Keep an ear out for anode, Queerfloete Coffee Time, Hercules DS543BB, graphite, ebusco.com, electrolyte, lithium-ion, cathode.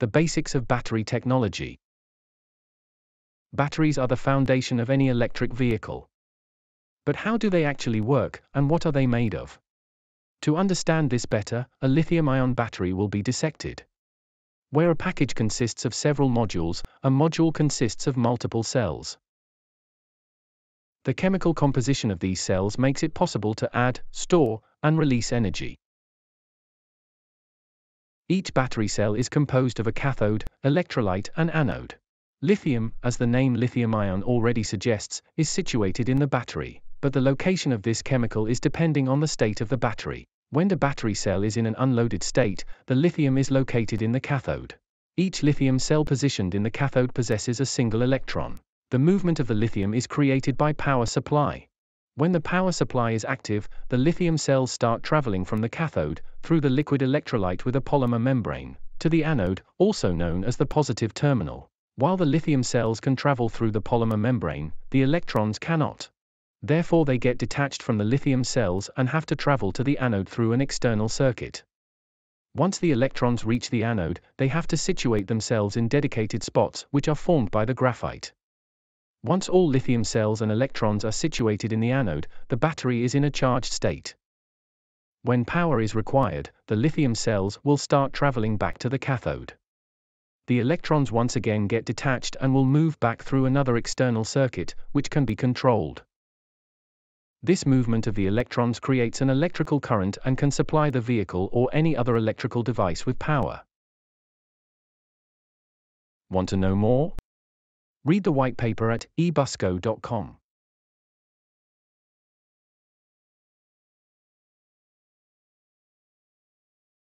The basics of battery technology. Batteries are the foundation of any electric vehicle. But how do they actually work, and what are they made of? To understand this better, a lithium-ion battery will be dissected. Where a package consists of several modules, a module consists of multiple cells. The chemical composition of these cells makes it possible to add, store, and release energy. Each battery cell is composed of a cathode, electrolyte, and anode. Lithium, as the name lithium-ion already suggests, is situated in the battery, but the location of this chemical is depending on the state of the battery. When the battery cell is in an unloaded state, the lithium is located in the cathode. Each lithium cell positioned in the cathode possesses a single electron. The movement of the lithium is created by power supply. When the power supply is active, the lithium cells start traveling from the cathode, through the liquid electrolyte with a polymer membrane, to the anode, also known as the positive terminal. While the lithium cells can travel through the polymer membrane, the electrons cannot. Therefore they get detached from the lithium cells and have to travel to the anode through an external circuit. Once the electrons reach the anode, they have to situate themselves in dedicated spots which are formed by the graphite. Once all lithium cells and electrons are situated in the anode, the battery is in a charged state. When power is required, the lithium cells will start traveling back to the cathode. The electrons once again get detached and will move back through another external circuit, which can be controlled. This movement of the electrons creates an electrical current and can supply the vehicle or any other electrical device with power. Want to know more? Read the white paper at ebusco.com.